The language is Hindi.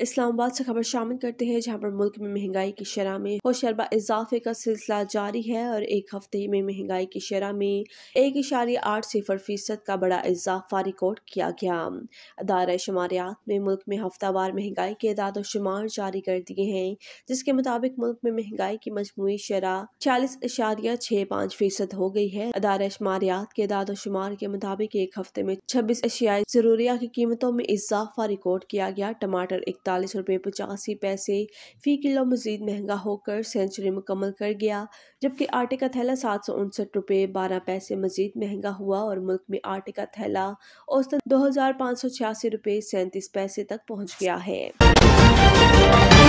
इस्लामाबाद से खबर शामिल करते हैं जहां पर मुल्क में महंगाई की शरह में होशरबा इजाफे का सिलसिला जारी है और एक हफ्ते में महंगाई की शरह में 1.80% का बड़ा इजाफा रिकॉर्ड किया गया। अदारा शुमारियात ने मुल्क में हफ्तावार महंगाई के आदाद और शुमार जारी कर दिए हैं जिसके मुताबिक मुल्क में महंगाई की मजमूई शरह 46.65% हो गई है। अदारा शुमारियात के आदाद और शुमार के मुताबिक एक हफ्ते में 26 अशियाए ज़रूरिया की कीमतों में इजाफा रिकॉर्ड किया गया। टमाटर 41.85 रुपये फी किलो मजीद महंगा होकर सेंचुरी मुकम्मल कर गया, जबकि आटे का थैला 759.12 रुपये मजीद महंगा हुआ और मुल्क में आटे का थैला औसतन 2586.37 रुपये तक पहुँच गया है।